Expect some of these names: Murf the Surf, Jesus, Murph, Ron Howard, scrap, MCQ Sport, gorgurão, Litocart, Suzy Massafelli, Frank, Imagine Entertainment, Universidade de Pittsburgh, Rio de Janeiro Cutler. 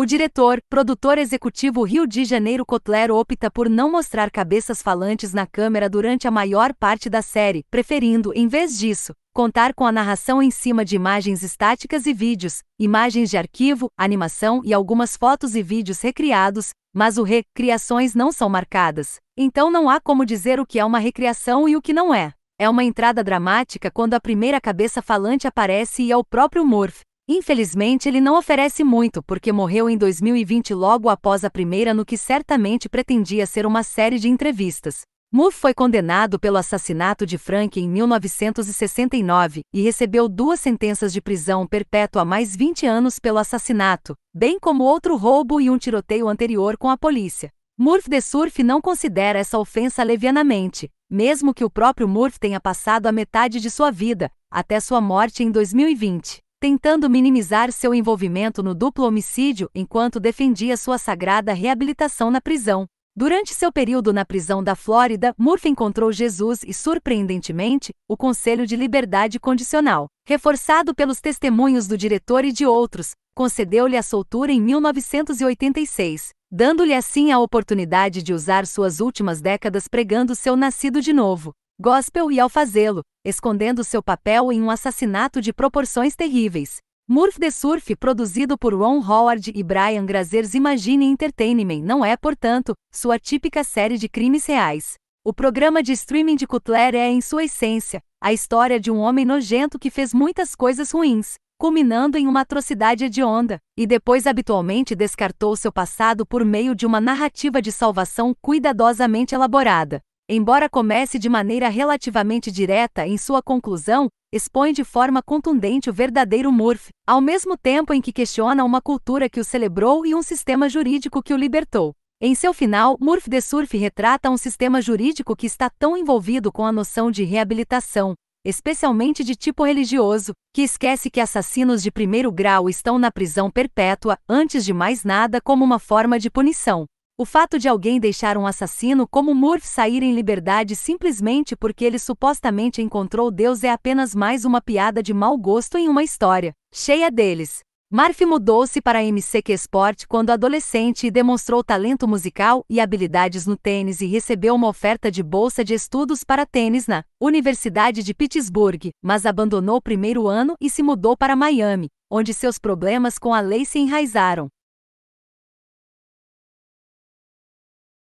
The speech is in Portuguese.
O diretor, produtor executivo Rio de Janeiro Cutler opta por não mostrar cabeças falantes na câmera durante a maior parte da série, preferindo, em vez disso, contar com a narração em cima de imagens estáticas e vídeos, imagens de arquivo, animação e algumas fotos e vídeos recriados, mas as recriações não são marcadas. Então não há como dizer o que é uma recriação e o que não é. É uma entrada dramática quando a primeira cabeça falante aparece e é o próprio Murph. Infelizmente ele não oferece muito porque morreu em 2020 logo após a primeira no que certamente pretendia ser uma série de entrevistas. Murph foi condenado pelo assassinato de Frank em 1969 e recebeu 2 sentenças de prisão perpétua mais 20 anos pelo assassinato, bem como outro roubo e um tiroteio anterior com a polícia. Murf the Surf não considera essa ofensa levianamente, mesmo que o próprio Murph tenha passado a metade de sua vida, até sua morte em 2020. Tentando minimizar seu envolvimento no duplo homicídio enquanto defendia sua sagrada reabilitação na prisão. Durante seu período na prisão da Flórida, Murph encontrou Jesus e, surpreendentemente, o Conselho de Liberdade Condicional, reforçado pelos testemunhos do diretor e de outros, concedeu-lhe a soltura em 1986, dando-lhe assim a oportunidade de usar suas últimas décadas pregando seu nascido de novo gospel e, ao fazê-lo, escondendo seu papel em um assassinato de proporções terríveis. Murf the Surf, produzido por Ron Howard e Brian Grazer's Imagine Entertainment, não é, portanto, sua típica série de crimes reais. O programa de streaming de Cutler é, em sua essência, a história de um homem nojento que fez muitas coisas ruins, culminando em uma atrocidade hedionda, e depois habitualmente descartou seu passado por meio de uma narrativa de salvação cuidadosamente elaborada. Embora comece de maneira relativamente direta em sua conclusão, expõe de forma contundente o verdadeiro Murph, ao mesmo tempo em que questiona uma cultura que o celebrou e um sistema jurídico que o libertou. Em seu final, Murf the Surf retrata um sistema jurídico que está tão envolvido com a noção de reabilitação, especialmente de tipo religioso, que esquece que assassinos de primeiro grau estão na prisão perpétua, antes de mais nada como uma forma de punição. O fato de alguém deixar um assassino como Murph sair em liberdade simplesmente porque ele supostamente encontrou Deus é apenas mais uma piada de mau gosto em uma história cheia deles. Murph mudou-se para a MCQ Sport quando adolescente e demonstrou talento musical e habilidades no tênis e recebeu uma oferta de bolsa de estudos para tênis na Universidade de Pittsburgh, mas abandonou o primeiro ano e se mudou para Miami, onde seus problemas com a lei se enraizaram.